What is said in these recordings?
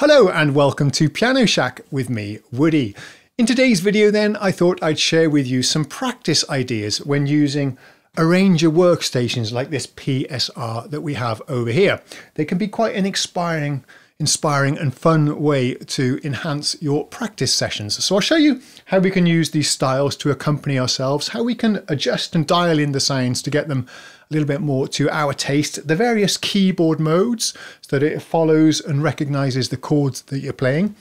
Hello and welcome to Piano Shack with me, Woody. In today's video then, I thought I'd share with you some practice ideas when using arranger workstations like this PSR that we have over here. They can be quite an inspiring and fun way to enhance your practice sessions. So I'll show you how we can use these styles to accompany ourselves, how we can adjust and dial in the sounds to get them a little bit more to our taste, the various keyboard modes so that it follows and recognizes the chords that you're playing.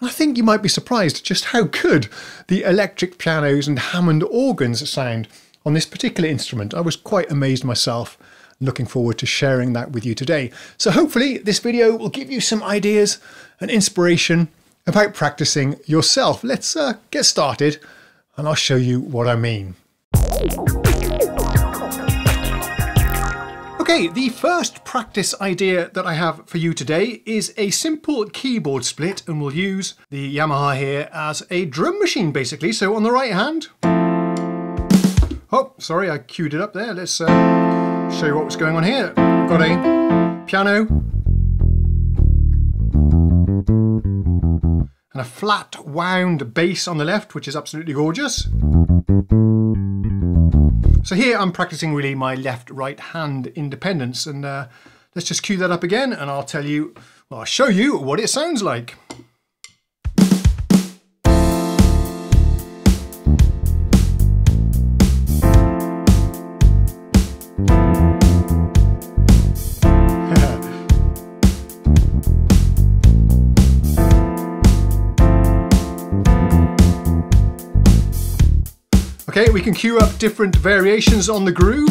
And I think you might be surprised just how good the electric pianos and Hammond organs sound on this particular instrument. I was quite amazed myself. Looking forward to sharing that with you today. So hopefully this video will give you some ideas and inspiration about practicing yourself. Let's get started and I'll show you what I mean. Okay, the first practice idea that I have for you today is a simple keyboard split, and we'll use the Yamaha here as a drum machine basically. So on the right hand, oh, sorry, I queued it up there. Let's show you what was going on here. We've got a piano and a flat wound bass on the left, which is absolutely gorgeous. So here I'm practicing really my left-right hand independence, and let's just cue that up again and I'll tell you, well, I'll show you what it sounds like. Okay, we can cue up different variations on the groove.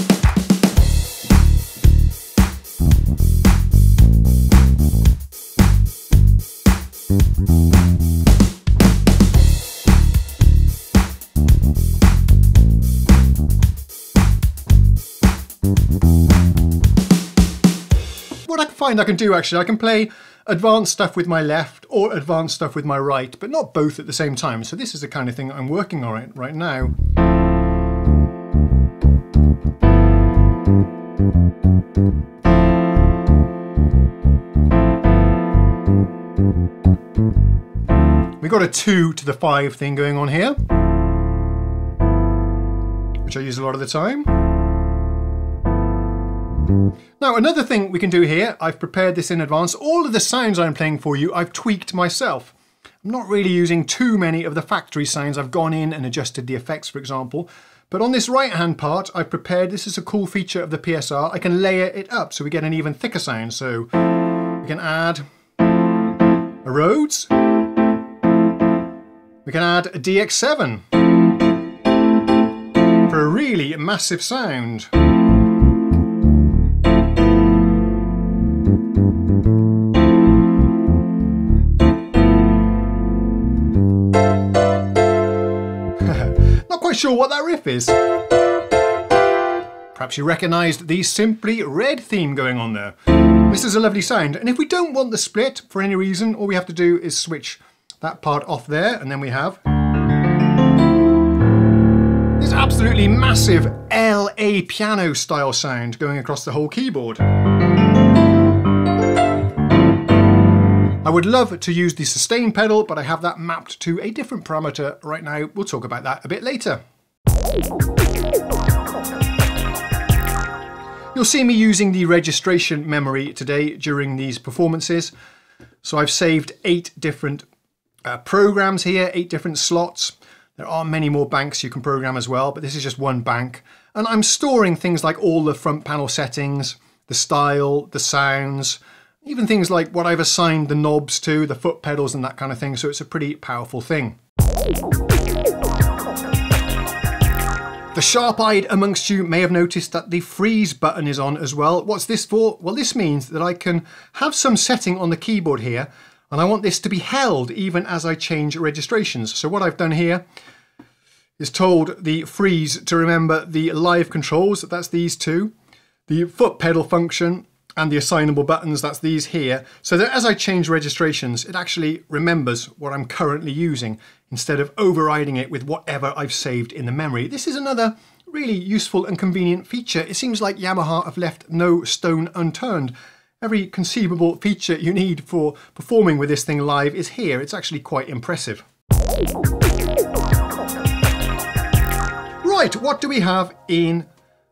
What I find I can do actually, I can play advanced stuff with my left or advanced stuff with my right, but not both at the same time. So this is the kind of thing I'm working on right now. We've got a 2 to the 5 thing going on here, which I use a lot of the time. Now another thing we can do here, I've prepared this in advance. All of the sounds I'm playing for you, I've tweaked myself. I'm not really using too many of the factory sounds. I've gone in and adjusted the effects, for example. But on this right hand part, I've prepared, this is a cool feature of the PSR, I can layer it up so we get an even thicker sound. So we can add a Rhodes. We can add a DX7 for a really massive sound. Not quite sure what that riff is. Perhaps you recognised the Simply Red theme going on there. This is a lovely sound, and if we don't want the split for any reason, all we have to do is switch that part off there, and then we have this absolutely massive LA piano style sound going across the whole keyboard. I would love to use the sustain pedal, but I have that mapped to a different parameter right now. We'll talk about that a bit later. You'll see me using the registration memory today during these performances. So I've saved 8 different programs here, 8 different slots. There are many more banks you can program as well, but this is just one bank. And I'm storing things like all the front panel settings, the style, the sounds, even things like what I've assigned the knobs to, the foot pedals and that kind of thing. So it's a pretty powerful thing. The sharp-eyed amongst you may have noticed that the freeze button is on as well. What's this for? Well, this means that I can have some setting on the keyboard here, and I want this to be held even as I change registrations. So what I've done here is told the freeze to remember the live controls, that's these two, the foot pedal function and the assignable buttons, that's these here, so that as I change registrations, it actually remembers what I'm currently using instead of overriding it with whatever I've saved in the memory. This is another really useful and convenient feature. It seems like Yamaha have left no stone unturned. Every conceivable feature you need for performing with this thing live is here. It's actually quite impressive. Right, what do we have in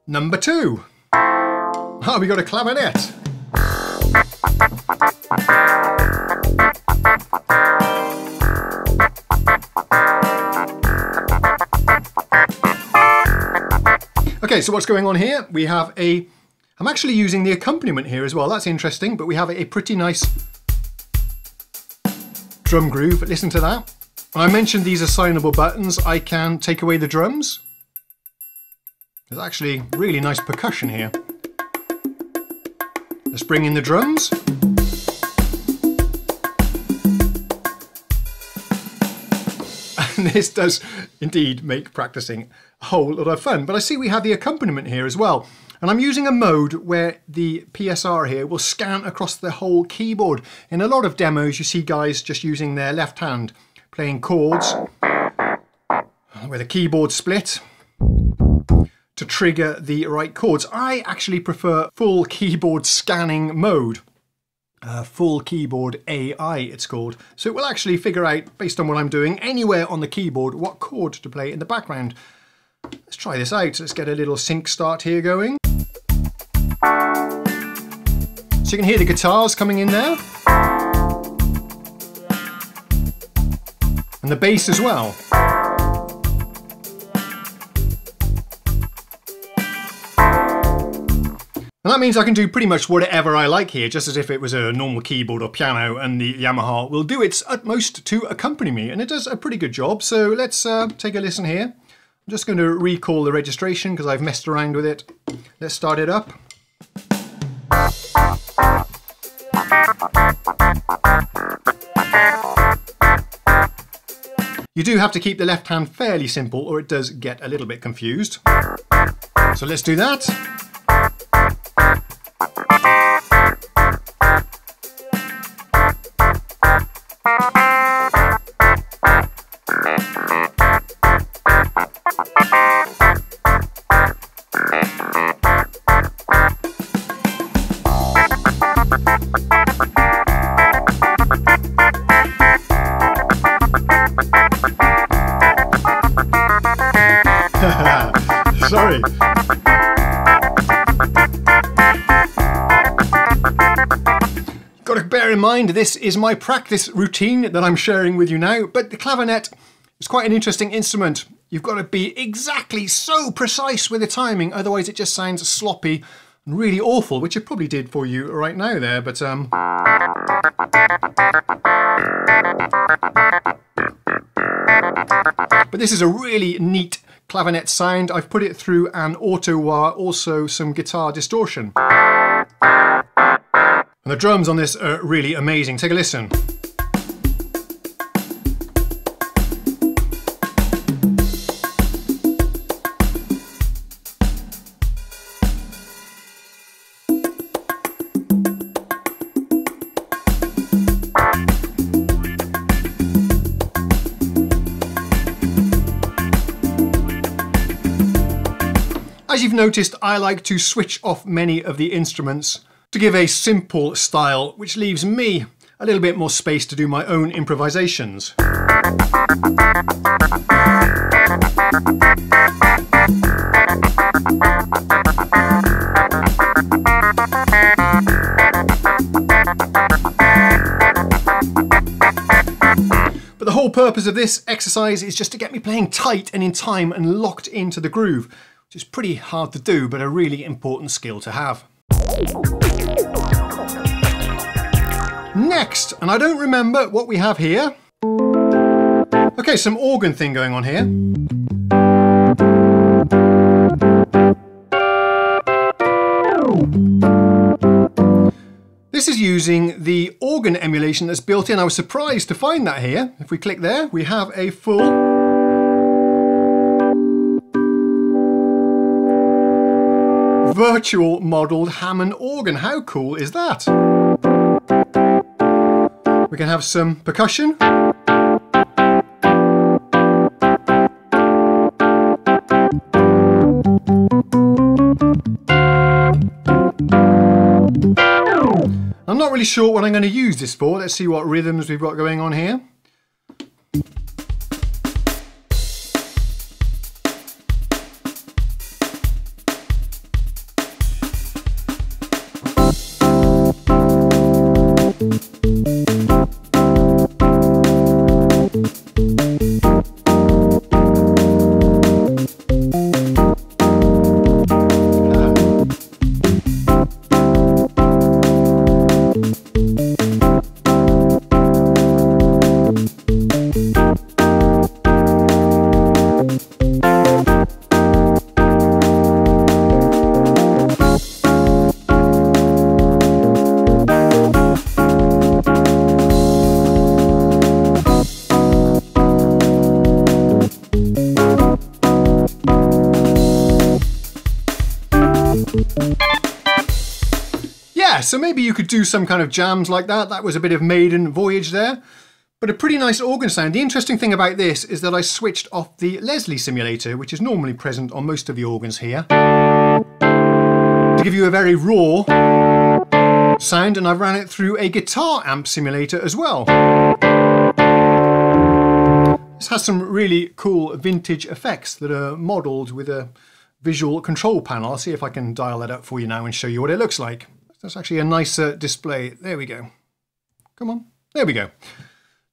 number 2? Oh, we got a clavinet. Okay, so what's going on here? We have a... I'm actually using the accompaniment here as well, that's interesting, but we have a pretty nice drum groove. Listen to that. I mentioned these assignable buttons. I can take away the drums. There's actually really nice percussion here. Let's bring in the drums. And this does indeed make practicing a whole lot of fun, but I see we have the accompaniment here as well. And I'm using a mode where the PSR here will scan across the whole keyboard. In a lot of demos, you see guys just using their left hand, playing chords with a keyboard split to trigger the right chords. I actually prefer full keyboard scanning mode, full keyboard AI it's called. So it will actually figure out, based on what I'm doing, anywhere on the keyboard, what chord to play in the background. Let's try this out. Let's get a little sync start here going. So you can hear the guitars coming in there. And the bass as well. And that means I can do pretty much whatever I like here, just as if it was a normal keyboard or piano, and the Yamaha will do its utmost to accompany me. And it does a pretty good job, so let's take a listen here. I'm just going to recall the registration because I've messed around with it. Let's start it up. You do have to keep the left hand fairly simple or it does get a little bit confused. So let's do that. Sorry. You've got to bear in mind this is my practice routine that I'm sharing with you now, but the clavinet is quite an interesting instrument. You've got to be exactly so precise with the timing, otherwise it just sounds sloppy and really awful, which it probably did for you right now there, but but this is a really neat clavinet sound. I've put it through an auto wah, also some guitar distortion. And the drums on this are really amazing. Take a listen. As you've noticed, I like to switch off many of the instruments to give a simple style, which leaves me a little bit more space to do my own improvisations. But the whole purpose of this exercise is just to get me playing tight and in time and locked into the groove. Which is pretty hard to do, but a really important skill to have. Next, and I don't remember what we have here. Okay, some organ thing going on here. This is using the organ emulation that's built in. I was surprised to find that here. If we click there, we have a full virtual modelled Hammond organ. How cool is that? We can have some percussion. really sure what I'm going to use this for. Let's see what rhythms we've got going on here. So maybe you could do some kind of jams like that. That was a bit of maiden voyage there, but a pretty nice organ sound. The interesting thing about this is that I switched off the Leslie simulator, which is normally present on most of the organs here, to give you a very raw sound, and I ran it through a guitar amp simulator as well. This has some really cool vintage effects that are modelled with a visual control panel. I'll see if I can dial that up for you now and show you what it looks like. That's actually a nicer display. There we go. Come on. There we go.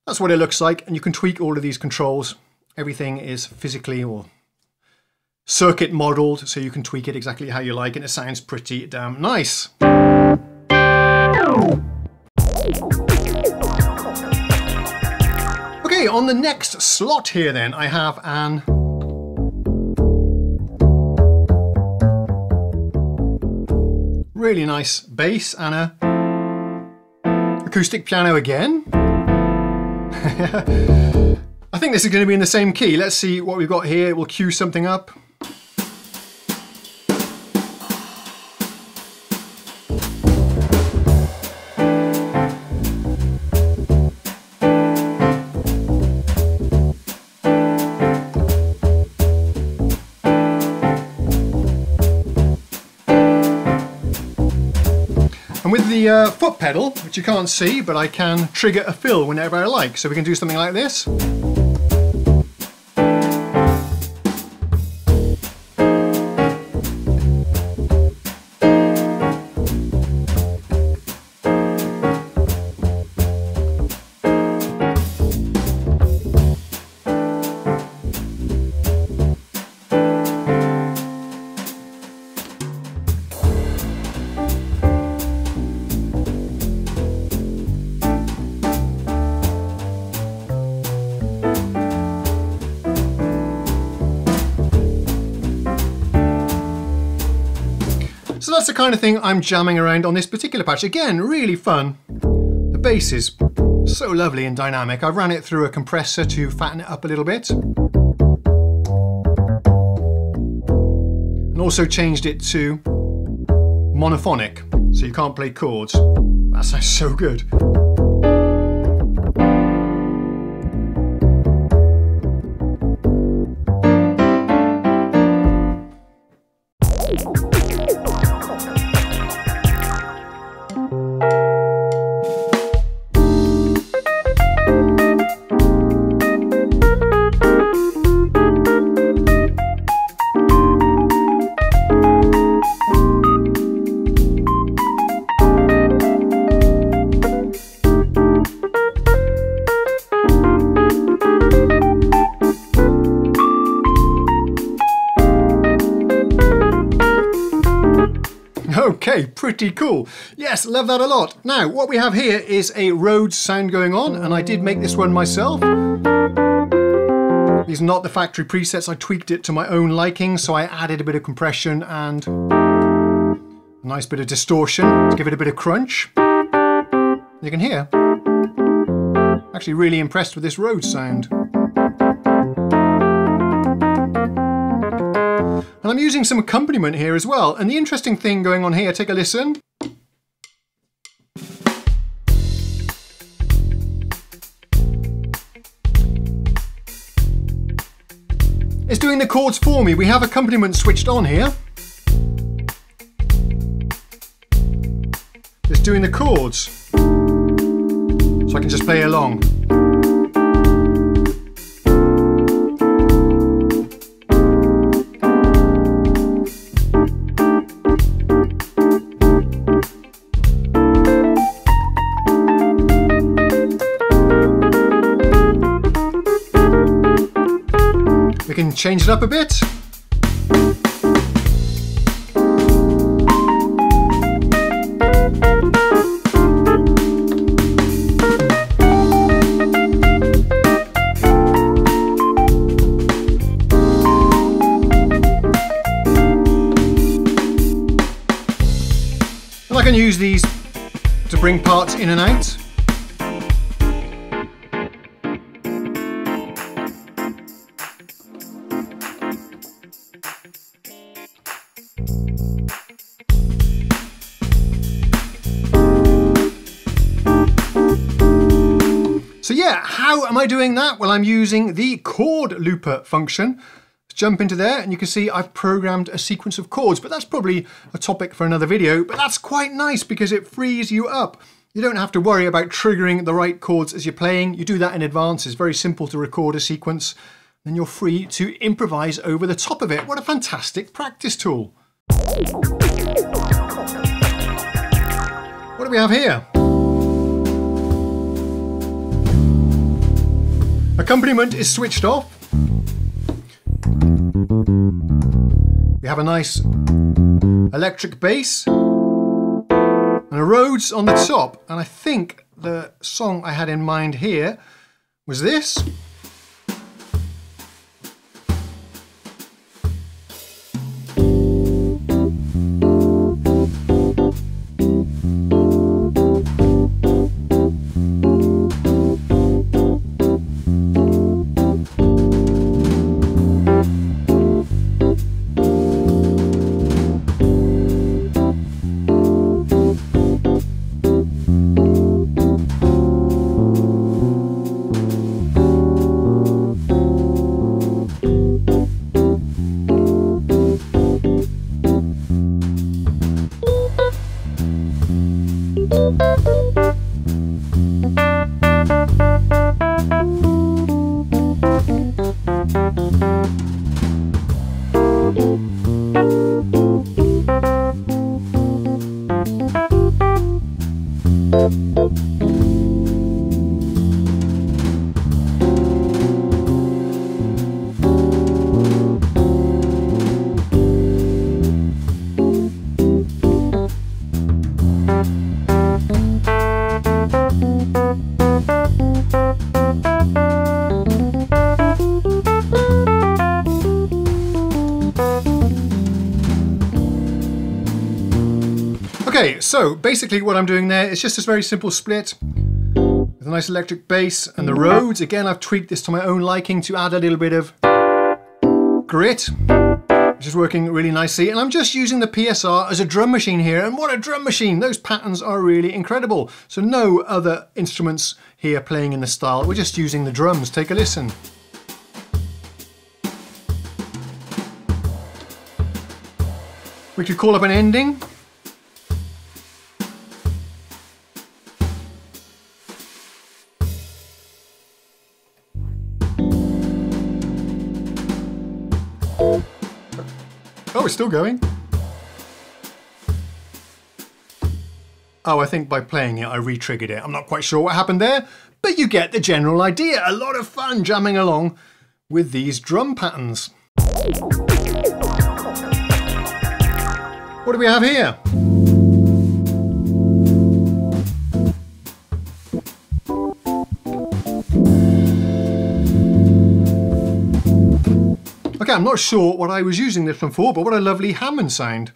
That's what it looks like. And you can tweak all of these controls. Everything is physically or circuit modeled, so you can tweak it exactly how you like. And it sounds pretty damn nice. Okay, on the next slot here then, I have an really nice bass and a acoustic piano again. I think this is going to be in the same key. Let's see what we've got here. We'll cue something up. Foot pedal, which you can't see, but I can trigger a fill whenever I like. So we can do something like this. So that's the kind of thing I'm jamming around on this particular patch. Again, really fun. The bass is so lovely and dynamic. I ran it through a compressor to fatten it up a little bit. And also changed it to monophonic, so you can't play chords. That sounds so good. Okay, pretty cool. Yes, love that a lot. Now, what we have here is a Rhodes sound going on, and I did make this one myself. These are not the factory presets. I tweaked it to my own liking, so I added a bit of compression and a nice bit of distortion to give it a bit of crunch. You can hear. I'm actually really impressed with this Rhodes sound. And I'm using some accompaniment here as well. And the interesting thing going on here, take a listen. It's doing the chords for me. We have accompaniment switched on here. It's doing the chords. so I can just play along. We can change it up a bit. I can use these to bring parts in and out. So yeah, how am I doing that? Well, I'm using the chord looper function. Jump into there and you can see I've programmed a sequence of chords, but that's probably a topic for another video. But that's quite nice because it frees you up. You don't have to worry about triggering the right chords as you're playing. You do that in advance. It's very simple to record a sequence. Then you're free to improvise over the top of it. What a fantastic practice tool. What do we have here? Accompaniment is switched off. We have a nice electric bass and a Rhodes on the top, and I think the song I had in mind here was this. Okay, so basically what I'm doing there is just this very simple split with a nice electric bass and the Rhodes. Again, I've tweaked this to my own liking to add a little bit of grit, which is working really nicely. And I'm just using the PSR as a drum machine here. And what a drum machine! Those patterns are really incredible. So no other instruments here playing in the style. We're just using the drums. Take a listen. We could call up an ending. Oh, it's still going. Oh, I think by playing it, I re-triggered it. I'm not quite sure what happened there, but you get the general idea. A lot of fun jamming along with these drum patterns. What do we have here? Okay, I'm not sure what I was using this one for, but what a lovely Hammond sound.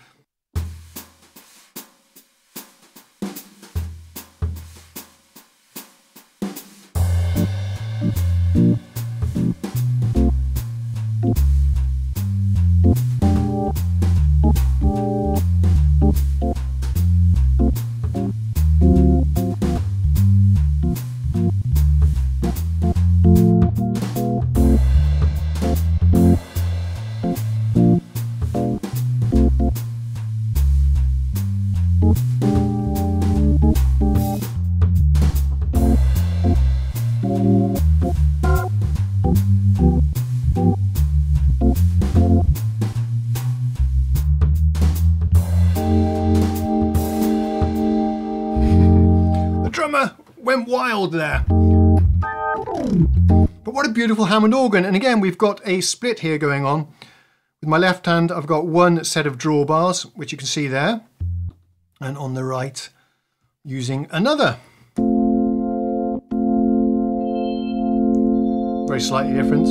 chord there. But what a beautiful Hammond organ. And again, we've got a split here going on. With my left hand, I've got one set of drawbars, which you can see there. And on the right, using another. Very slightly different.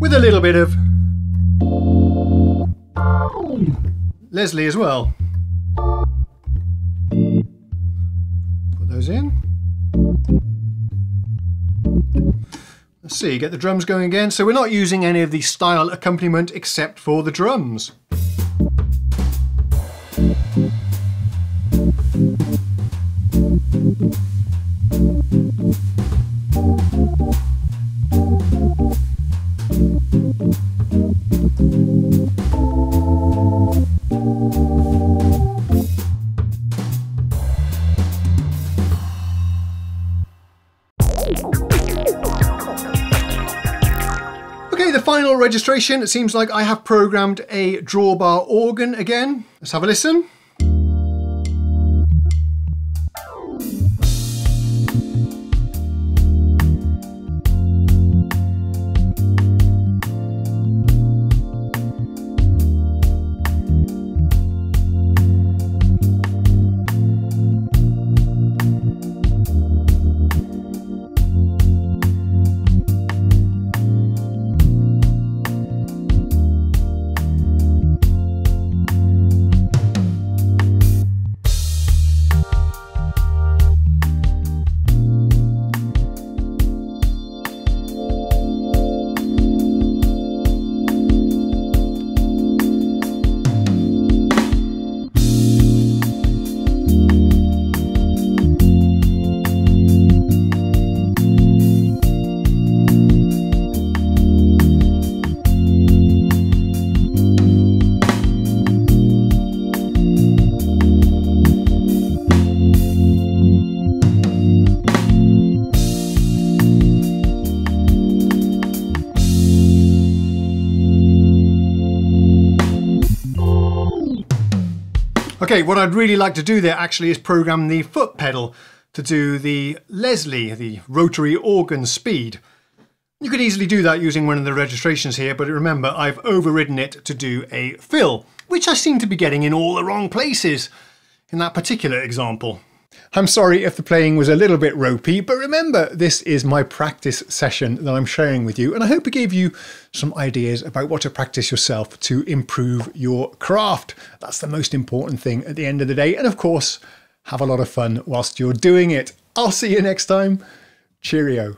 With a little bit of Leslie as well. Put those in. Let's see, get the drums going again. So we're not using any of the style accompaniment except for the drums. Final registration, it seems like I have programmed a drawbar organ again. Let's have a listen. Okay, what I'd really like to do there actually is program the foot pedal to do the Leslie, the rotary organ speed. You could easily do that using one of the registrations here, but remember I've overridden it to do a fill, which I seem to be getting in all the wrong places in that particular example. I'm sorry if the playing was a little bit ropey, but remember this is my practice session that I'm sharing with you, and I hope it gave you some ideas about what to practice yourself to improve your craft. That's the most important thing at the end of the day, and of course, have a lot of fun whilst you're doing it. I'll see you next time. Cheerio.